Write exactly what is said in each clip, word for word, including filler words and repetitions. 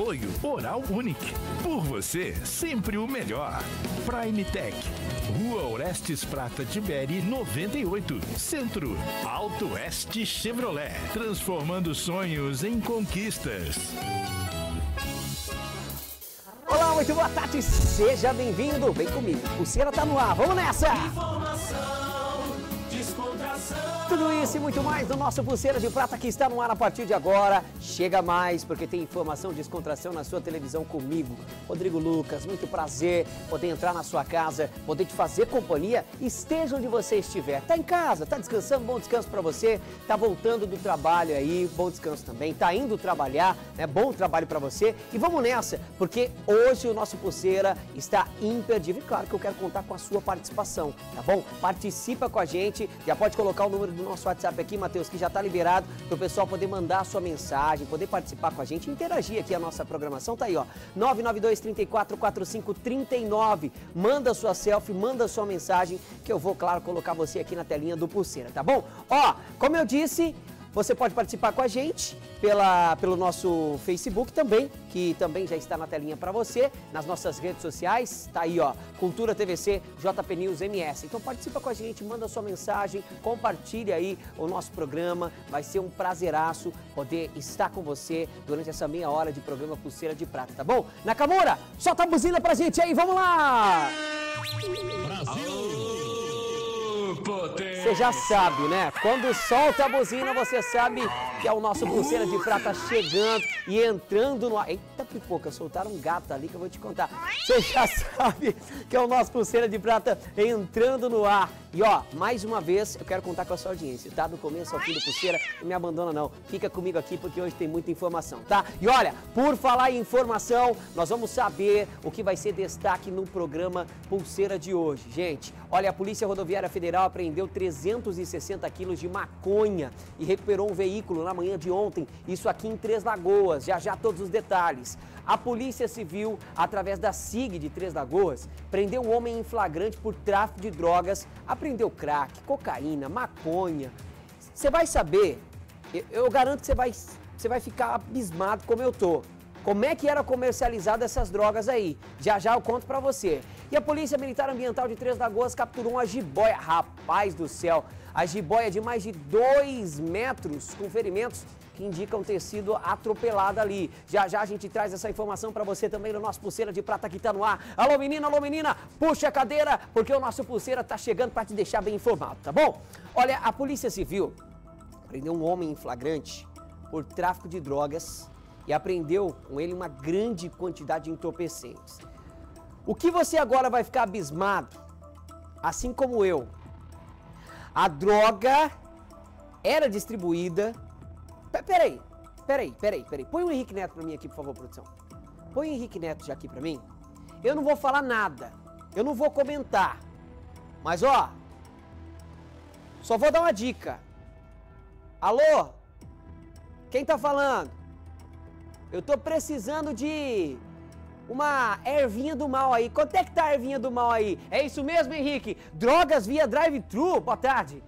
Apoio Oral Unic. Por você, sempre o melhor. Prime Tech. Rua Orestes Prata Tiberi noventa e oito. Centro. Auto Oeste Chevrolet. Transformando sonhos em conquistas. Olá, muito boa tarde. Seja bem-vindo. Vem comigo. Pulseira tá no ar. Vamos nessa! Informação, descontração. Tudo isso e muito mais no nosso Pulseira de Prata que está no ar a partir de agora. Chega mais, porque tem informação de descontração na sua televisão comigo. Rodrigo Lucas, muito prazer poder entrar na sua casa, poder te fazer companhia, esteja onde você estiver. Tá em casa, tá descansando, bom descanso para você. Tá voltando do trabalho aí, bom descanso também. Tá indo trabalhar, né? Bom trabalho para você. E vamos nessa, porque hoje o nosso Pulseira está imperdível. E claro que eu quero contar com a sua participação, tá bom? Participa com a gente, já pode colocar o número do nosso WhatsApp aqui, Matheus, que já está liberado para o pessoal poder mandar a sua mensagem, poder participar com a gente, interagir aqui a nossa programação. Tá aí, ó, nove nove dois, três quatro quatro cinco, três nove. Manda sua selfie, manda sua mensagem, que eu vou, claro, colocar você aqui na telinha do Pulseira, tá bom? Ó, como eu disse, você pode participar com a gente pela, pelo nosso Facebook também, que também já está na telinha para você, nas nossas redes sociais, tá aí ó, Cultura T V C, J P News, M S. Então participa com a gente, manda sua mensagem, compartilha aí o nosso programa, vai ser um prazeraço poder estar com você durante essa meia hora de programa Pulseira de Prata, tá bom? Nakamura, solta a buzina pra gente aí, vamos lá! Brasil! Você já sabe, né? Quando solta a buzina, você sabe que é o nosso Pulseira de Prata chegando e entrando no ar. Eita pipoca, soltaram um gato ali que eu vou te contar. Você já sabe que é o nosso Pulseira de Prata entrando no ar. E ó, mais uma vez, eu quero contar com a sua audiência, tá? Do começo ao fim do Pulseira, não me abandona não. Fica comigo aqui porque hoje tem muita informação, tá? E olha, por falar em informação, nós vamos saber o que vai ser destaque no programa Pulseira de hoje. Gente, olha, a Polícia Rodoviária Federal apreendeu trezentos e sessenta quilos de maconha e recuperou um veículo na manhã de ontem, isso aqui em Três Lagoas. Já já todos os detalhes. A Polícia Civil, através da S I G de Três Lagoas, prendeu um homem em flagrante por tráfico de drogas, apreendeu crack, cocaína, maconha. Você vai saber, eu garanto que você vai, você vai ficar abismado como eu tô. Como é que era comercializada essas drogas aí? Já já eu conto pra você. E a Polícia Militar Ambiental de Três Lagoas capturou uma jiboia. Rapaz do céu! A jiboia de mais de dois metros, com ferimentos que indicam ter sido atropelada ali. Já já a gente traz essa informação pra você também no nosso Pulseira de Prata que tá no ar. Alô menina, alô menina, puxa a cadeira, porque o nosso Pulseira tá chegando pra te deixar bem informado, tá bom? Olha, a Polícia Civil prendeu um homem em flagrante por tráfico de drogas e apreendeu com ele uma grande quantidade de entorpecentes. O que você agora vai ficar abismado, assim como eu, a droga era distribuída... Peraí, peraí, peraí, peraí. Põe o Henrique Neto pra mim aqui, por favor, produção. Põe o Henrique Neto já aqui pra mim. Eu não vou falar nada, eu não vou comentar. Mas, ó, só vou dar uma dica. Alô? Quem tá falando? Eu tô precisando de uma ervinha do mal aí. Quanto é que tá a ervinha do mal aí? É isso mesmo, Henrique? Drogas via drive-thru? Boa tarde.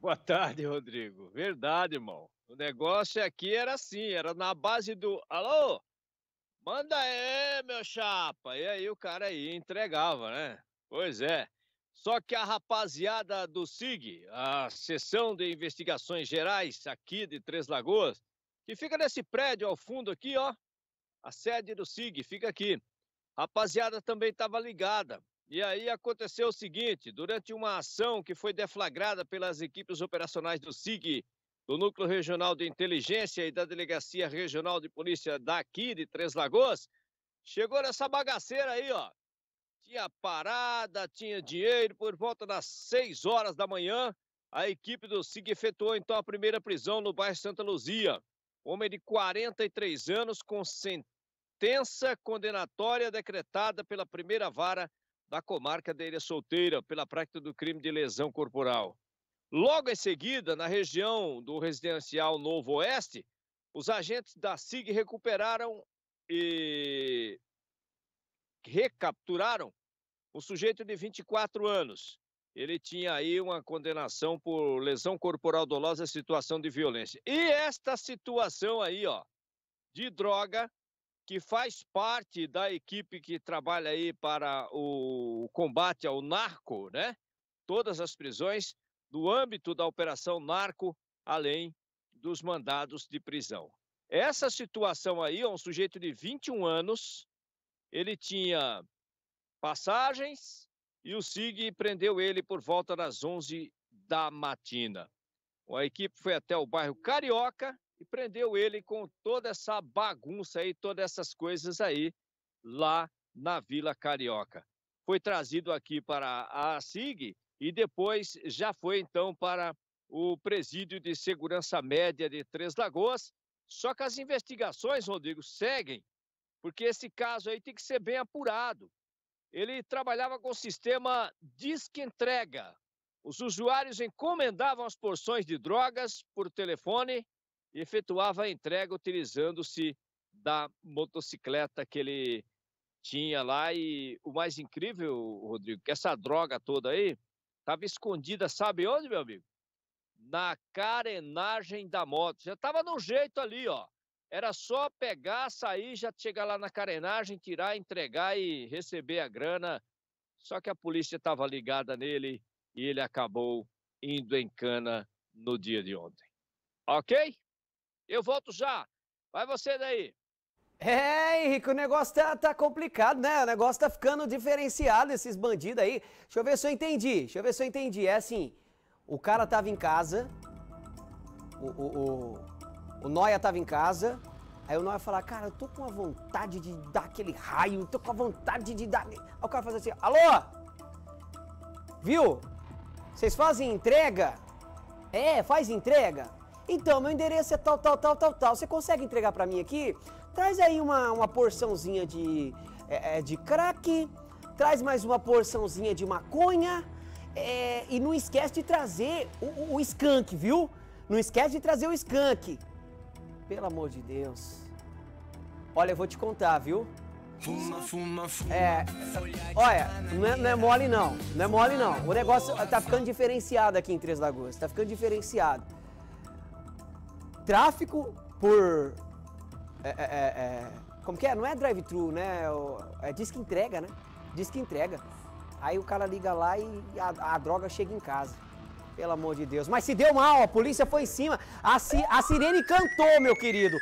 Boa tarde, Rodrigo. Verdade, irmão. O negócio aqui era assim, era na base do... Alô? Manda aí, meu chapa. E aí o cara aí entregava, né? Pois é. Só que a rapaziada do S I G, a Seção de Investigações Gerais aqui de Três Lagoas, que fica nesse prédio ao fundo aqui, ó. A sede do S I G fica aqui. A rapaziada também estava ligada. E aí aconteceu o seguinte, durante uma ação que foi deflagrada pelas equipes operacionais do S I G, do Núcleo Regional de Inteligência e da Delegacia Regional de Polícia daqui de Três Lagoas, chegou nessa bagaceira aí, ó. Tinha parada, tinha dinheiro, por volta das seis horas da manhã, a equipe do S I G efetuou então a primeira prisão no bairro Santa Luzia. Homem de quarenta e três anos com sentença condenatória decretada pela primeira vara da comarca da Ilha Solteira pela prática do crime de lesão corporal. Logo em seguida, na região do Residencial Novo Oeste, os agentes da S I G recuperaram e recapturaram um sujeito de vinte e quatro anos. Ele tinha aí uma condenação por lesão corporal dolosa e situação de violência. E esta situação aí, ó, de droga, que faz parte da equipe que trabalha aí para o combate ao narco, né? Todas as prisões do âmbito da Operação Narco, além dos mandados de prisão. Essa situação aí, um sujeito de vinte e um anos, ele tinha passagens e o S I G prendeu ele por volta das onze da matina. A equipe foi até o bairro Carioca e prendeu ele com toda essa bagunça aí, todas essas coisas aí, lá na Vila Carioca. Foi trazido aqui para a S I G e depois já foi, então, para o Presídio de Segurança Média de Três Lagoas. Só que as investigações, Rodrigo, seguem, porque esse caso aí tem que ser bem apurado. Ele trabalhava com o sistema Disque Entrega. Os usuários encomendavam as porções de drogas por telefone e efetuava a entrega utilizando-se da motocicleta que ele tinha lá. E o mais incrível, Rodrigo, que essa droga toda aí estava escondida, sabe onde, meu amigo? Na carenagem da moto. Já estava no jeito ali, ó. Era só pegar, sair, já chegar lá na carenagem, tirar, entregar e receber a grana. Só que a polícia estava ligada nele e ele acabou indo em cana no dia de ontem. Ok? Eu volto já. Vai você daí. É, Henrique, o negócio tá, tá complicado, né? O negócio tá ficando diferenciado, esses bandidos aí. Deixa eu ver se eu entendi. Deixa eu ver se eu entendi. É assim, o cara tava em casa, o, o, o, o Noia tava em casa, aí o Noia fala, cara, eu tô com a vontade de dar aquele raio, tô com a vontade de dar... Aí o cara faz assim, alô? Viu? Vocês fazem entrega? É, faz entrega? Então, meu endereço é tal, tal, tal, tal, tal. Você consegue entregar pra mim aqui? Traz aí uma, uma porçãozinha de, é, de crack, traz mais uma porçãozinha de maconha, é, e não esquece de trazer o, o skunk, viu? Não esquece de trazer o skunk. Pelo amor de Deus. Olha, eu vou te contar, viu? Fuma, fuma, fuma. É, olha, não é, não é mole não, não é mole não. O negócio tá ficando diferenciado aqui em Três Lagoas, tá ficando diferenciado. Tráfico por... É, é, é, como que é? Não é drive-thru, né? É disque entrega, né? Disque entrega. Aí o cara liga lá e a, a droga chega em casa. Pelo amor de Deus. Mas se deu mal, a polícia foi em cima. A, a sirene cantou, meu querido.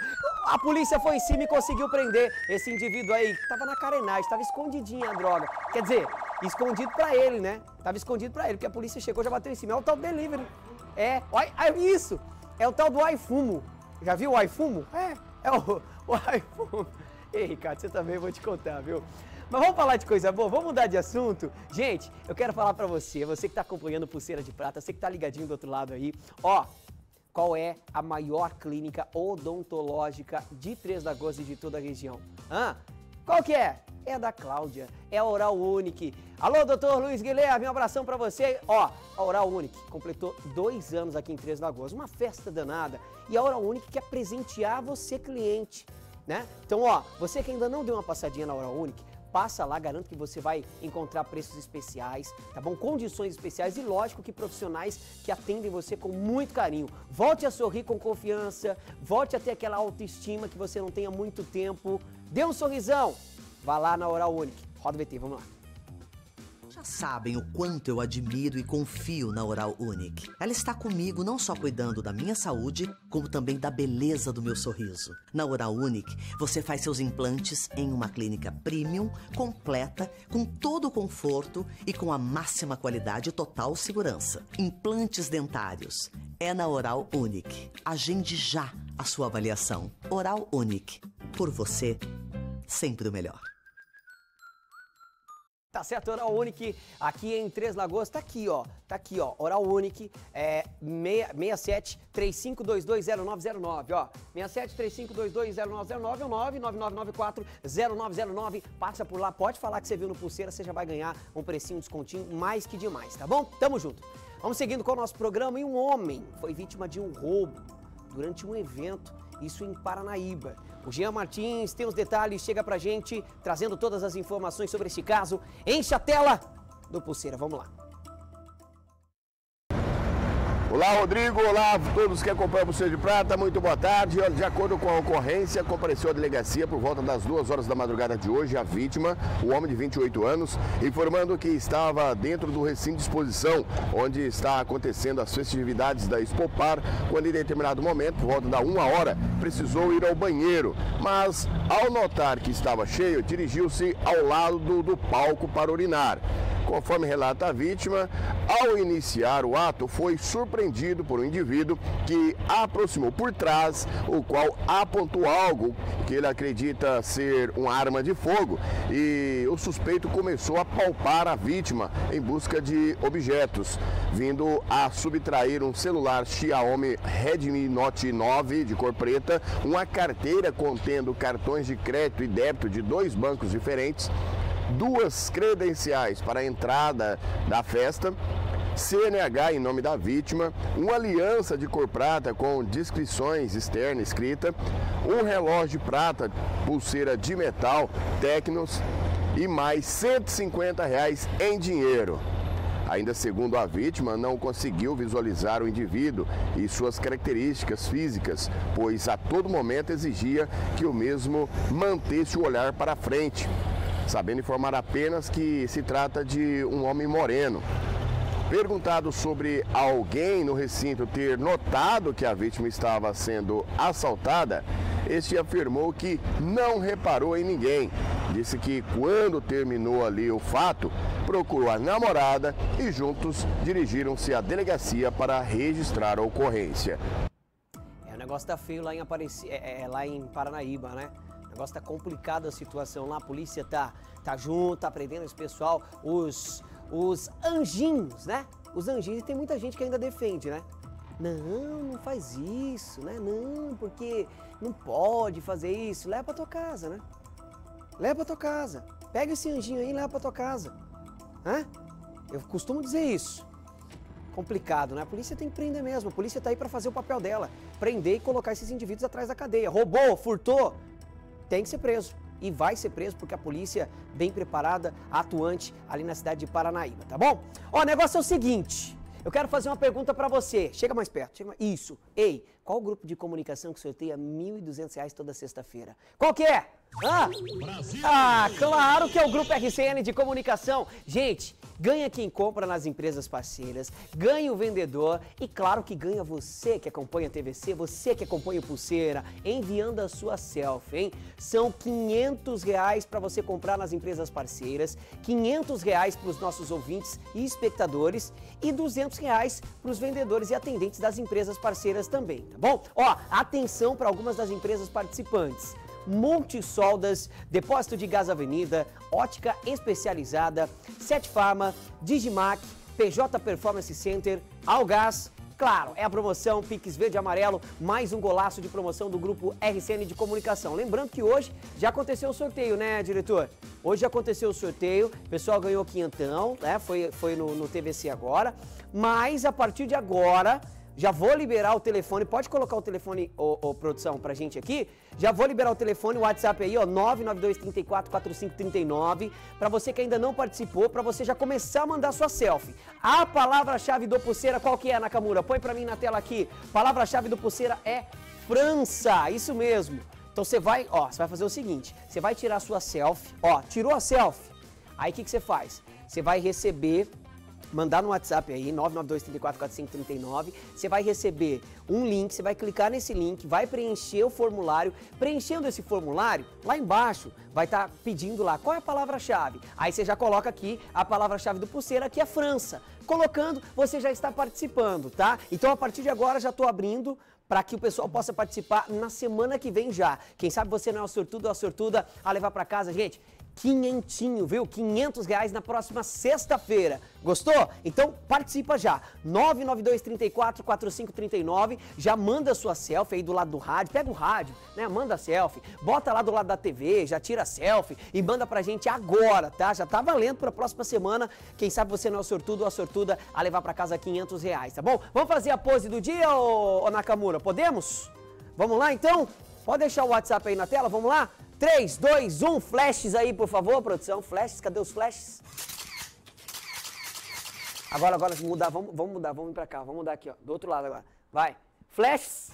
A polícia foi em cima e conseguiu prender esse indivíduo aí. Tava na carenagem, tava escondidinha a droga. Quer dizer, escondido pra ele, né? Tava escondido pra ele, porque a polícia chegou e já bateu em cima. É o tal do delivery. É, olha, isso. É o tal do iFumo. Já viu o iFumo? É, é o, o iFumo. Ei, Ricardo, você também, vou te contar, viu? Mas vamos falar de coisa boa, vamos mudar de assunto? Gente, eu quero falar pra você, você que tá acompanhando Pulseira de Prata, você que tá ligadinho do outro lado aí, ó, qual é a maior clínica odontológica de Três Lagoas e de toda a região? Hã? Qual que é? É a da Cláudia, é a Oral Unic. Alô, doutor Luiz Guilherme, um abração pra você. Ó, a Oral Unic completou dois anos aqui em Três Lagoas, uma festa danada. E a Oral Unic quer presentear você, cliente, né? Então, ó, você que ainda não deu uma passadinha na Oral Unic, passa lá, garanto que você vai encontrar preços especiais, tá bom? Condições especiais e, lógico, que profissionais que atendem você com muito carinho. Volte a sorrir com confiança, volte a ter aquela autoestima que você não tenha muito tempo. Dê um sorrisão, vá lá na Oral Unic. Roda o V T, vamos lá. Já sabem o quanto eu admiro e confio na Oral Unic. Ela está comigo não só cuidando da minha saúde, como também da beleza do meu sorriso. Na Oral Unic, você faz seus implantes em uma clínica premium, completa, com todo o conforto e com a máxima qualidade e total segurança. Implantes dentários. É na Oral Unic. Agende já a sua avaliação. Oral Unic. Por você, sempre o melhor. Tá certo, Oral Unic, aqui em Três Lagoas, tá aqui, ó, tá aqui, ó, Oral Unic, é seis sete três cinco dois dois zero nove zero nove, ó, seis sete três cinco dois dois zero nove zero nove nove nove nove quatro zero nove zero nove, passa por lá, pode falar que você viu no Pulseira, você já vai ganhar um precinho, um descontinho, mais que demais, tá bom? Tamo junto. Vamos seguindo com o nosso programa. E um homem foi vítima de um roubo durante um evento, isso em Paranaíba. O Jean Martins tem os detalhes, chega pra gente, trazendo todas as informações sobre este caso. Enche a tela do Pulseira, vamos lá. Olá, Rodrigo. Olá a todos que acompanham o Pulseira de Prata. Muito boa tarde. De acordo com a ocorrência, compareceu à delegacia por volta das duas horas da madrugada de hoje a vítima, o homem de vinte e oito anos, informando que estava dentro do recinto de exposição, onde está acontecendo as festividades da Expo Par, quando em determinado momento, por volta da uma hora, precisou ir ao banheiro. Mas, ao notar que estava cheio, dirigiu-se ao lado do, do palco para urinar. Conforme relata a vítima, ao iniciar o ato, foi surpreendido por um indivíduo que aproximou por trás, o qual apontou algo que ele acredita ser uma arma de fogo, e o suspeito começou a palpar a vítima em busca de objetos, vindo a subtrair um celular Xiaomi Redmi Note nove de cor preta, uma carteira contendo cartões de crédito e débito de dois bancos diferentes, duas credenciais para a entrada da festa, C N H em nome da vítima, uma aliança de cor prata com descrições externa escrita, um relógio de prata, pulseira de metal, Tecnos e mais cento e cinquenta reais em dinheiro. Ainda segundo a vítima, não conseguiu visualizar o indivíduo e suas características físicas, pois a todo momento exigia que o mesmo mantesse o olhar para frente, sabendo informar apenas que se trata de um homem moreno. Perguntado sobre alguém no recinto ter notado que a vítima estava sendo assaltada, este afirmou que não reparou em ninguém. Disse que quando terminou ali o fato, procurou a namorada e juntos dirigiram-se à delegacia para registrar a ocorrência. É, o negócio tá feio lá em, Apareci... é, é, lá em Paranaíba, né? O negócio tá complicado, a situação lá, a polícia tá, tá junto, tá prendendo esse pessoal, os, os anjinhos, né? Os anjinhos, e tem muita gente que ainda defende, né? Não, não faz isso, né? Não, porque não pode fazer isso, leva pra tua casa, né? Leva pra tua casa, pega esse anjinho aí e leva pra tua casa, né? Eu costumo dizer isso. Complicado, né? A polícia tem que prender mesmo, a polícia tá aí pra fazer o papel dela, prender e colocar esses indivíduos atrás da cadeia. Roubou, furtou, tem que ser preso e vai ser preso, porque a polícia bem preparada, atuante ali na cidade de Paranaíba, tá bom? Ó, o negócio é o seguinte, eu quero fazer uma pergunta pra você, chega mais perto, chega mais... isso, ei, qual o grupo de comunicação que sorteia mil e duzentos reais toda sexta-feira? Qual que é? Ah? ah, claro que é o Grupo R C N de Comunicação, gente, ganha quem compra nas empresas parceiras, ganha o vendedor e claro que ganha você que acompanha a T V C, você que acompanha o Pulseira, enviando a sua selfie, hein? São quinhentos reais para você comprar nas empresas parceiras, quinhentos reais para os nossos ouvintes e espectadores e duzentos reais para os vendedores e atendentes das empresas parceiras também, tá bom? Ó, atenção para algumas das empresas participantes. Multisoldas, Depósito de Gás Avenida, Ótica Especializada, Sete Farma, Digimac, P J Performance Center, Algás. Claro, é a promoção Pix Verde e Amarelo, mais um golaço de promoção do Grupo R C N de Comunicação. Lembrando que hoje já aconteceu o sorteio, né, diretor? Hoje já aconteceu o sorteio, o pessoal ganhou quinhentão, né, foi, foi no, no T V C agora, mas a partir de agora... já vou liberar o telefone, pode colocar o telefone, ô, ô, produção, pra gente aqui. Já vou liberar o telefone, o WhatsApp aí, ó, nove nove dois, três quatro, quatro cinco três nove, pra você que ainda não participou, pra você já começar a mandar sua selfie. A palavra-chave do Pulseira, qual que é, Nakamura? Põe pra mim na tela aqui. Palavra-chave do Pulseira é França, isso mesmo. Então você vai, ó, você vai fazer o seguinte, você vai tirar a sua selfie, ó, tirou a selfie, aí o que que você faz? Você vai receber... mandar no WhatsApp aí, nove nove dois, três quatro, quatro cinco três nove, você vai receber um link, você vai clicar nesse link, vai preencher o formulário, preenchendo esse formulário, lá embaixo vai estar pedindo lá qual é a palavra-chave, aí você já coloca aqui a palavra-chave do Pulseira, que é França, colocando, você já está participando, tá? Então a partir de agora já estou abrindo para que o pessoal possa participar na semana que vem já, quem sabe você não é o sortudo ou a sortuda a levar para casa, gente, quinhentinho, viu? quinhentos reais na próxima sexta-feira. Gostou? Então participa já. nove nove dois, três quatro, quatro cinco três nove. Já manda a sua selfie aí do lado do rádio. Pega o rádio, né? Manda a selfie. Bota lá do lado da T V, já tira a selfie e manda pra gente agora, tá? Já tá valendo pra próxima semana. Quem sabe você não é o sortudo ou a sortuda a levar pra casa quinhentos reais, tá bom? Vamos fazer a pose do dia, ô, ô Nakamura? Podemos? Vamos lá, então? Pode deixar o WhatsApp aí na tela, vamos lá? três, dois, um, flashes aí, por favor, produção. Flashes, cadê os flashes? Agora, agora, mudar, vamos, vamos mudar, vamos ir pra cá, vamos mudar aqui, ó, do outro lado agora. Vai, flash.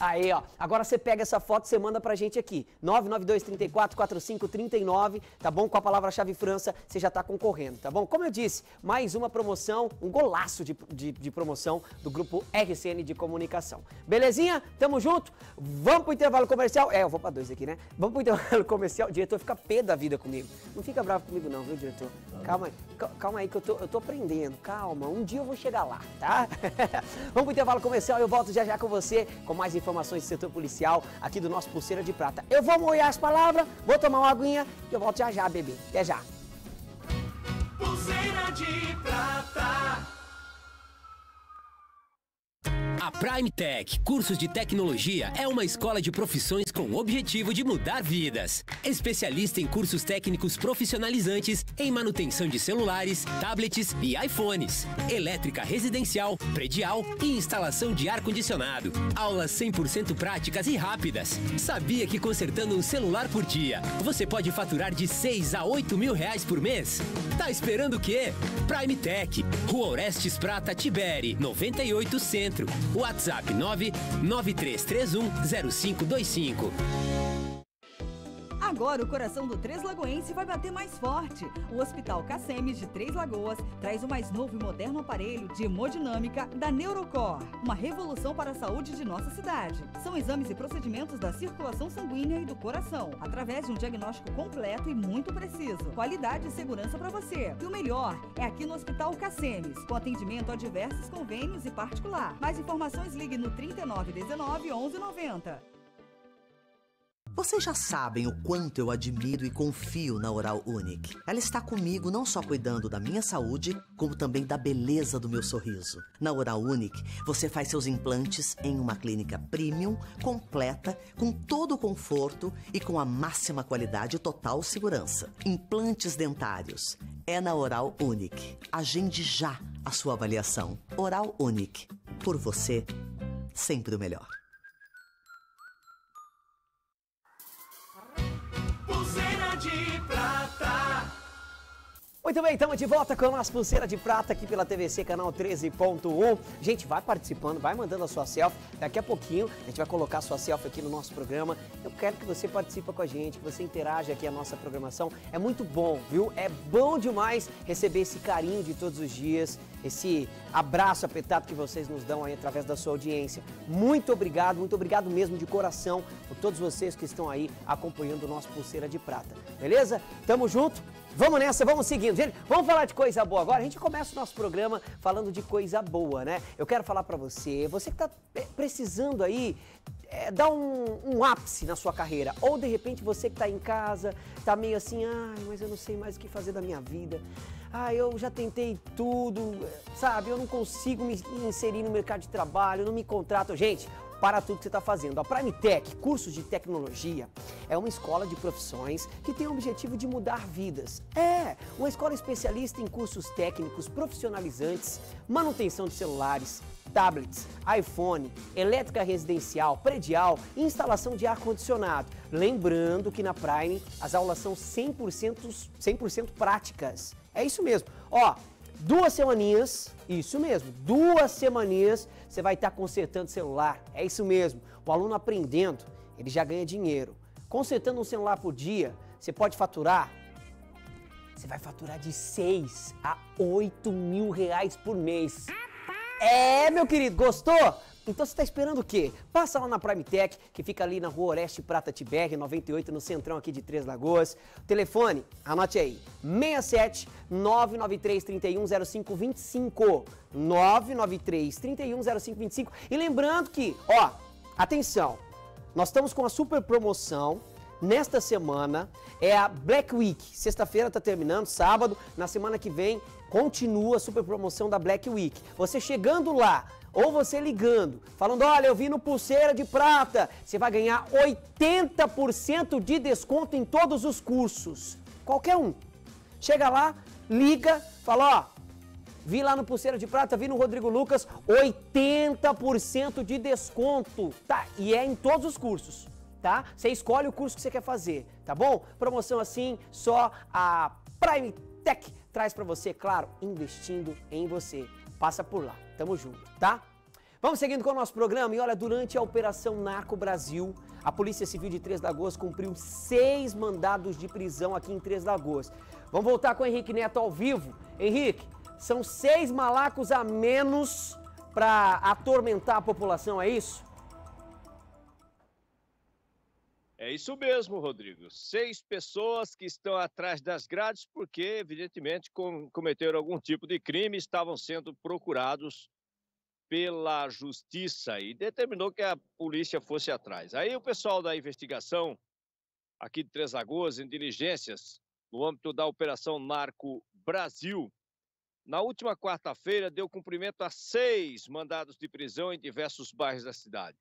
Aí, ó, agora você pega essa foto e você manda pra gente aqui, nove nove dois, três quatro, quatro cinco três nove, tá bom? Com a palavra-chave França, você já tá concorrendo, tá bom? Como eu disse, mais uma promoção, um golaço de, de, de promoção do Grupo R C N de Comunicação. Belezinha? Tamo junto? Vamos pro intervalo comercial? É, eu vou pra dois aqui, né? Vamos pro intervalo comercial. O diretor fica pé da vida comigo. Não fica bravo comigo não, viu, diretor? Calma, calma aí que eu tô, eu tô aprendendo, calma. Um dia eu vou chegar lá, tá? Vamos pro intervalo comercial, eu volto já já com você, com mais informações. Informações do setor policial aqui do nosso Pulseira de Prata. Eu vou molhar as palavras, vou tomar uma aguinha e eu volto já já, bebê. Até já. Pulseira de Prata. A Prime Tech, cursos de tecnologia, é uma escola de profissões com o objetivo de mudar vidas. Especialista em cursos técnicos profissionalizantes em manutenção de celulares, tablets e iPhones, elétrica residencial, predial e instalação de ar-condicionado. Aulas cem por cento práticas e rápidas. Sabia que consertando um celular por dia, você pode faturar de seis a oito mil reais por mês? Tá esperando o quê? Prime Tech, Rua Orestes Prata Tibere, noventa e oito Centro. WhatsApp nove nove três três um zero cinco dois cinco. Agora o coração do Três Lagoense vai bater mais forte. O Hospital Cacemes de Três Lagoas traz o mais novo e moderno aparelho de hemodinâmica da Neurocor. Uma revolução para a saúde de nossa cidade. São exames e procedimentos da circulação sanguínea e do coração, através de um diagnóstico completo e muito preciso. Qualidade e segurança para você. E o melhor é aqui no Hospital Cacemes, com atendimento a diversos convênios e particular. Mais informações ligue no trinta e nove dezenove onze noventa. Vocês já sabem o quanto eu admiro e confio na Oral Unic. Ela está comigo não só cuidando da minha saúde, como também da beleza do meu sorriso. Na Oral Unic, você faz seus implantes em uma clínica premium, completa, com todo o conforto e com a máxima qualidade e total segurança. Implantes dentários. É na Oral Unic. Agende já a sua avaliação. Oral Unic. Por você, sempre o melhor. De prata. Muito bem, estamos de volta com a nossa Pulseira de Prata aqui pela T V C, canal treze ponto um. Gente, vai participando, vai mandando a sua selfie. Daqui a pouquinho a gente vai colocar a sua selfie aqui no nosso programa. Eu quero que você participe com a gente, que você interaja aqui a nossa programação. É muito bom, viu? É bom demais receber esse carinho de todos os dias, esse abraço apertado que vocês nos dão aí através da sua audiência. Muito obrigado, muito obrigado mesmo de coração por todos vocês que estão aí acompanhando o nosso Pulseira de Prata. Beleza? Tamo junto? Vamos nessa, vamos seguindo. Gente, vamos falar de coisa boa agora. A gente começa o nosso programa falando de coisa boa, né? Eu quero falar pra você, você que tá precisando aí é, dar um, um ápice na sua carreira, ou de repente você que tá em casa, tá meio assim, ai, mas eu não sei mais o que fazer da minha vida. Ah, eu já tentei tudo, sabe? Eu não consigo me inserir no mercado de trabalho, eu não me contrato. Gente, para tudo que você está fazendo. A Prime Tech, cursos de tecnologia, é uma escola de profissões que tem o objetivo de mudar vidas. É, uma escola especialista em cursos técnicos profissionalizantes, manutenção de celulares, tablets, iPhone, elétrica residencial, predial e instalação de ar-condicionado. Lembrando que na Prime as aulas são cem por cento, cem por cento práticas. É isso mesmo. Ó, duas semaninhas, isso mesmo, duas semaninhas você vai estar consertando celular. É isso mesmo. O aluno aprendendo, ele já ganha dinheiro. Consertando um celular por dia, você pode faturar. Você vai faturar de seis a oito mil reais por mês. É, meu querido, gostou? Então você está esperando o quê? Passa lá na Prime Tech, que fica ali na Rua Oeste Prata Tibere, noventa e oito, no centrão aqui de Três Lagoas. Telefone, anote aí, seis sete nove nove três três um zero cinco dois cinco, nove nove três, três um zero cinco dois cinco. E lembrando que, ó, atenção, nós estamos com uma super promoção. Nesta semana é a Black Week. Sexta-feira está terminando, sábado. Na semana que vem continua a super promoção da Black Week. Você chegando lá ou você ligando, falando, olha, eu vim no Pulseira de Prata, você vai ganhar oitenta por cento de desconto em todos os cursos. Qualquer um. Chega lá, liga, fala, ó, vi lá no Pulseira de Prata, vi no Rodrigo Lucas, oitenta por cento de desconto. Tá, e é em todos os cursos. tá? Você escolhe o curso que você quer fazer, tá bom? Promoção assim, só a Prime Tech traz pra você, claro, investindo em você. Passa por lá, tamo junto, tá? Vamos seguindo com o nosso programa e olha, durante a Operação Narco Brasil, a Polícia Civil de Três Lagoas cumpriu seis mandados de prisão aqui em Três Lagoas. Vamos voltar com o Henrique Neto ao vivo. Henrique, são seis malacos a menos para atormentar a população, é isso? É isso mesmo, Rodrigo. Seis pessoas que estão atrás das grades porque, evidentemente, cometeram algum tipo de crime e estavam sendo procurados pela justiça e determinou que a polícia fosse atrás. Aí o pessoal da investigação aqui de Três Lagoas, em diligências, no âmbito da Operação Narco Brasil, na última quarta-feira deu cumprimento a seis mandados de prisão em diversos bairros da cidade.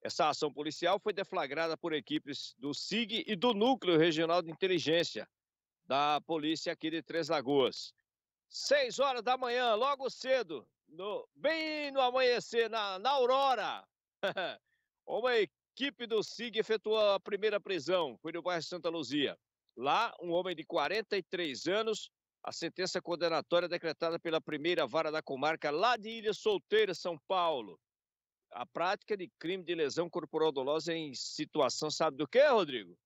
Essa ação policial foi deflagrada por equipes do S I G e do Núcleo Regional de Inteligência da polícia aqui de Três Lagoas. Seis horas da manhã, logo cedo, No, bem no amanhecer, na, na aurora, uma equipe do S I G efetuou a primeira prisão, foi no bairro Santa Luzia. Lá, um homem de quarenta e três anos, a sentença condenatória decretada pela primeira vara da comarca lá de Ilha Solteira, São Paulo. A prática de crime de lesão corporal dolosa em situação, sabe do que, Rodrigo?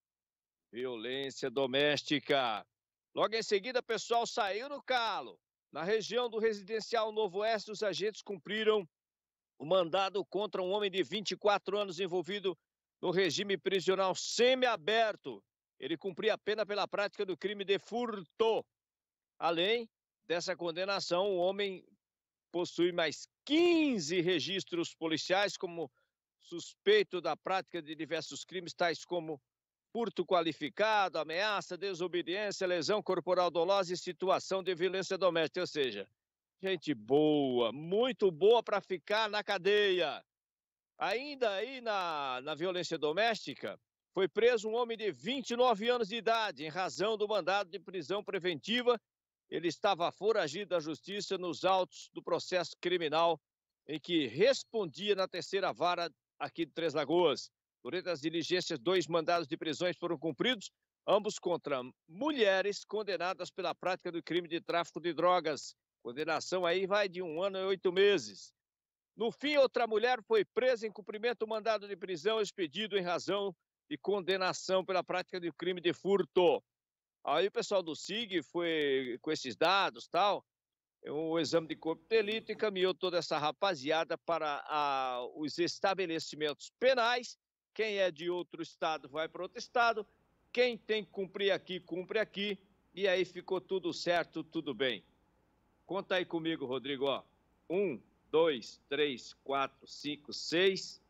Violência doméstica. Logo em seguida, o pessoal saiu no calo. Na região do Residencial Novo Oeste, os agentes cumpriram o mandado contra um homem de vinte e quatro anos envolvido no regime prisional semiaberto. Ele cumpria a pena pela prática do crime de furto. Além dessa condenação, o homem possui mais quinze registros policiais como suspeito da prática de diversos crimes, tais como furto qualificado, ameaça, desobediência, lesão corporal dolosa e situação de violência doméstica. Ou seja, gente boa, muito boa para ficar na cadeia. Ainda aí na, na violência doméstica, foi preso um homem de vinte e nove anos de idade em razão do mandado de prisão preventiva. Ele estava foragido da justiça nos autos do processo criminal em que respondia na terceira vara aqui de Três Lagoas. Durante as diligências, dois mandados de prisões foram cumpridos, ambos contra mulheres condenadas pela prática do crime de tráfico de drogas. Condenação aí vai de um ano e oito meses. No fim, outra mulher foi presa em cumprimento do mandado de prisão expedido em razão de condenação pela prática do crime de furto. Aí o pessoal do S I G foi com esses dados e tal, o exame de corpo de delito encaminhou toda essa rapaziada para a, os estabelecimentos penais. Quem é de outro estado vai para outro estado, quem tem que cumprir aqui, cumpre aqui, e aí ficou tudo certo, tudo bem. Conta aí comigo, Rodrigo, ó, um, dois, três, quatro, cinco, seis,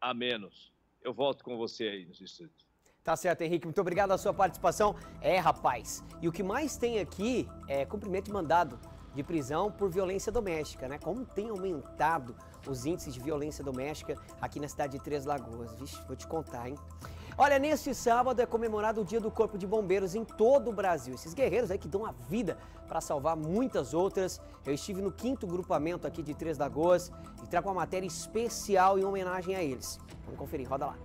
a menos. Eu volto com você aí nos estúdios. Tá certo, Henrique, muito obrigado pela sua participação. É, rapaz, e o que mais tem aqui é cumprimento de mandado de prisão por violência doméstica, né? Como tem aumentado os índices de violência doméstica aqui na cidade de Três Lagoas. Vixe, vou te contar, hein? Olha, neste sábado é comemorado o Dia do Corpo de Bombeiros em todo o Brasil. Esses guerreiros aí que dão a vida para salvar muitas outras. Eu estive no quinto grupamento aqui de Três Lagoas e trago uma matéria especial em homenagem a eles. Vamos conferir, roda lá.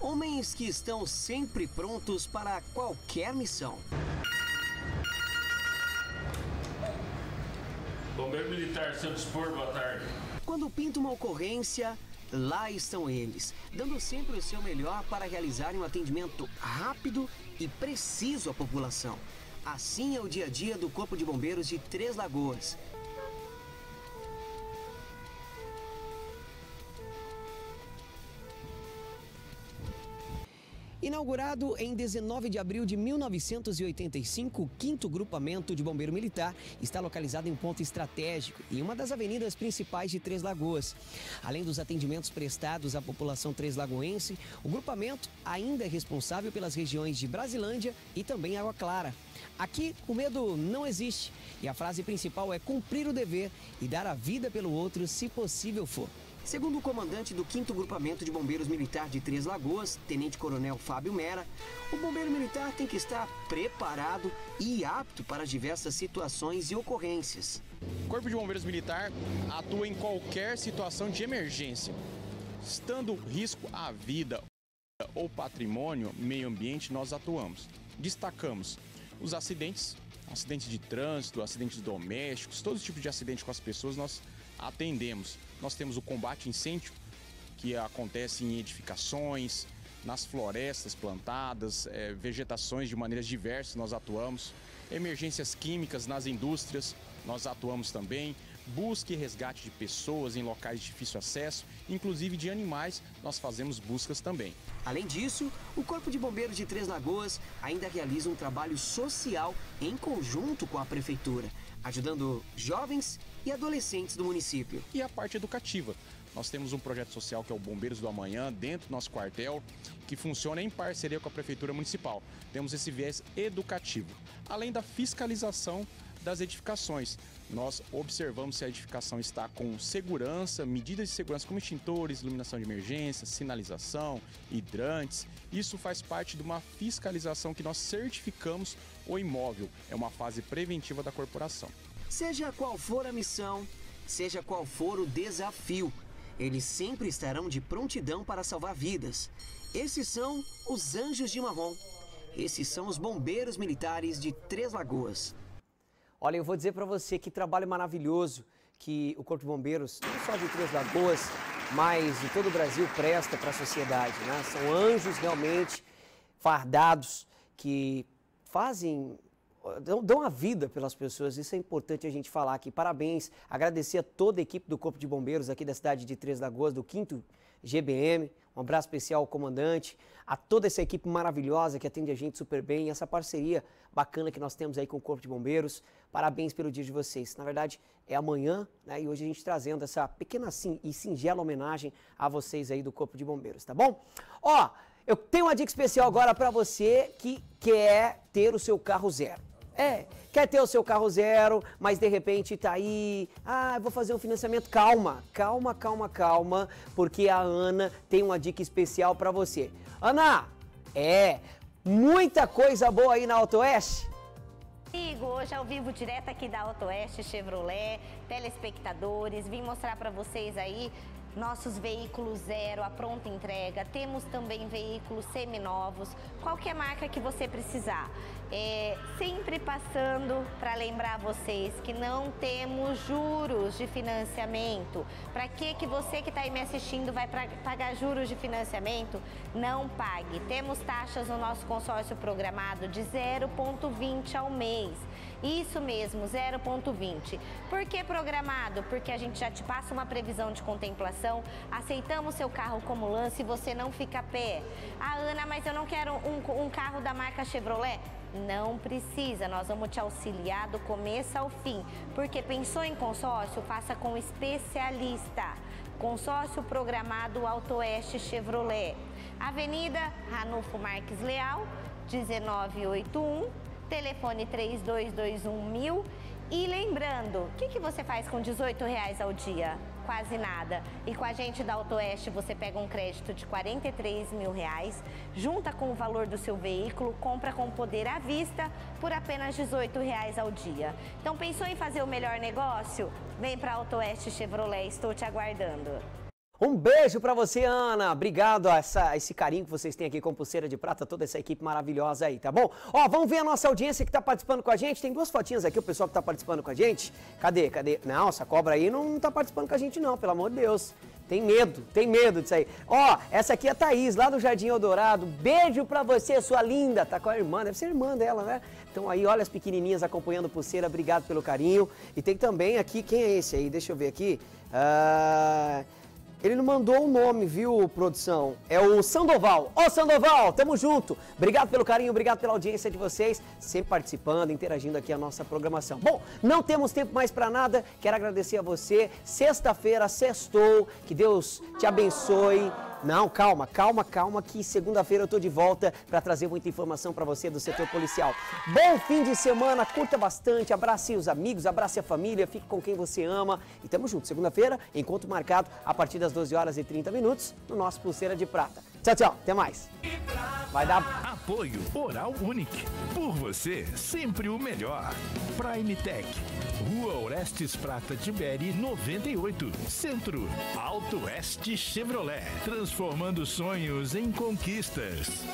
Homens que estão sempre prontos para qualquer missão. Bombeiro Militar, Santos Por, boa tarde. Quando pinta uma ocorrência, lá estão eles, dando sempre o seu melhor para realizarem um atendimento rápido e preciso à população. Assim é o dia a dia do Corpo de Bombeiros de Três Lagoas. Inaugurado em dezenove de abril de mil novecentos e oitenta e cinco, o quinto Grupamento de Bombeiro Militar está localizado em um ponto estratégico, em uma das avenidas principais de Três Lagoas. Além dos atendimentos prestados à população treslagoense, o grupamento ainda é responsável pelas regiões de Brasilândia e também Água Clara. Aqui, o medo não existe e a frase principal é cumprir o dever e dar a vida pelo outro se possível for. Segundo o comandante do quinto Grupamento de Bombeiros Militar de Três Lagoas, Tenente-Coronel Fábio Mera, o bombeiro militar tem que estar preparado e apto para as diversas situações e ocorrências. O Corpo de Bombeiros Militar atua em qualquer situação de emergência. Estando risco à vida ou patrimônio, meio ambiente, nós atuamos. Destacamos os acidentes, acidentes de trânsito, acidentes domésticos, todo tipo de acidente com as pessoas nós atendemos. Nós temos o combate a incêndio, que acontece em edificações, nas florestas plantadas, é, vegetações de maneiras diversas, nós atuamos. Emergências químicas nas indústrias, nós atuamos também. Busca e resgate de pessoas em locais de difícil acesso, inclusive de animais, nós fazemos buscas também. Além disso, o Corpo de Bombeiros de Três Lagoas ainda realiza um trabalho social em conjunto com a Prefeitura, ajudando jovens e adolescentes do município. E a parte educativa. Nós temos um projeto social que é o Bombeiros do Amanhã, dentro do nosso quartel, que funciona em parceria com a Prefeitura Municipal. Temos esse viés educativo. Além da fiscalização das edificações, nós observamos se a edificação está com segurança, medidas de segurança como extintores, iluminação de emergência, sinalização, hidrantes. Isso faz parte de uma fiscalização que nós certificamos o imóvel. É uma fase preventiva da corporação. Seja qual for a missão, seja qual for o desafio, eles sempre estarão de prontidão para salvar vidas. Esses são os Anjos de Marrom. Esses são os bombeiros militares de Três Lagoas. Olha, eu vou dizer para você que trabalho maravilhoso que o Corpo de Bombeiros, não só de Três Lagoas, mas de todo o Brasil, presta para a sociedade, né? São anjos realmente fardados que fazem... dão a vida pelas pessoas, isso é importante a gente falar aqui. Parabéns, agradecer a toda a equipe do Corpo de Bombeiros aqui da cidade de Três Lagoas, do quinto G B M, um abraço especial ao comandante, a toda essa equipe maravilhosa que atende a gente super bem, essa parceria bacana que nós temos aí com o Corpo de Bombeiros, parabéns pelo dia de vocês. Na verdade, é amanhã, né, e hoje a gente trazendo essa pequena sim, e singela homenagem a vocês aí do Corpo de Bombeiros, tá bom? Ó, eu tenho uma dica especial agora para você que quer ter o seu carro zero. É, quer ter o seu carro zero, mas de repente tá aí, ah, eu vou fazer um financiamento. Calma, calma, calma, calma, porque a Ana tem uma dica especial para você. Ana, é, muita coisa boa aí na Auto Oeste. Hoje ao vivo direto aqui da Auto Oeste Chevrolet, telespectadores, vim mostrar para vocês aí nossos veículos zero, a pronta entrega. Temos também veículos seminovos, qualquer marca que você precisar. É, sempre passando para lembrar vocês que não temos juros de financiamento. Para que que você que está aí me assistindo vai pra, pagar juros de financiamento? Não pague. Temos taxas no nosso consórcio programado de zero vírgula vinte ao mês. Isso mesmo, zero vírgula vinte. Por que programado? Porque a gente já te passa uma previsão de contemplação, aceitamos seu carro como lance e você não fica a pé. Ah, Ana, mas eu não quero um, um carro da marca Chevrolet. Não precisa, nós vamos te auxiliar do começo ao fim. Porque pensou em consórcio? Faça com o especialista. Consórcio programado Auto Oeste Chevrolet. Avenida Ranulfo Marques Leal, dezenove oitenta e um. Telefone três dois dois um mil. E lembrando, o que, que você faz com dezoito reais ao dia? Quase nada. E com a gente da Auto Oeste você pega um crédito de quarenta e três mil reais, junta com o valor do seu veículo, compra com poder à vista por apenas dezoito reais ao dia. Então pensou em fazer o melhor negócio? Vem para a Auto Oeste Chevrolet, estou te aguardando. Um beijo para você, Ana. Obrigado a, essa, a esse carinho que vocês têm aqui com Pulseira de Prata, toda essa equipe maravilhosa aí, tá bom? Ó, vamos ver a nossa audiência que tá participando com a gente. Tem duas fotinhas aqui, o pessoal que tá participando com a gente. Cadê, cadê? Não, essa cobra aí não tá participando com a gente não, pelo amor de Deus. Tem medo, tem medo disso aí. Ó, essa aqui é a Thaís, lá do Jardim Eldorado. Beijo pra você, sua linda. Tá com a irmã, deve ser irmã dela, né? Então aí, olha as pequenininhas acompanhando Pulseira. Obrigado pelo carinho. E tem também aqui, quem é esse aí? Deixa eu ver aqui. Ah... Ele não mandou o nome, viu, produção? É o Sandoval. Ô, Sandoval, tamo junto. Obrigado pelo carinho, obrigado pela audiência de vocês, sempre participando, interagindo aqui a nossa programação. Bom, não temos tempo mais pra nada, quero agradecer a você. Sexta-feira, sextou, que Deus te abençoe. Não, calma, calma, calma, que segunda-feira eu tô de volta pra trazer muita informação pra você do setor policial. Bom fim de semana, curta bastante, abrace os amigos, abrace a família, fique com quem você ama e tamo junto. Segunda-feira, encontro marcado a partir das doze horas e trinta minutos no nosso Pulseira de Prata. Tchau, tchau, até mais. Vai dar... Apoio Oral Unic. Por você, sempre o melhor. Prime Tech. Rua Orestes Prata Tiberi noventa e oito. Centro. Auto Oeste Chevrolet. Transformando sonhos em conquistas.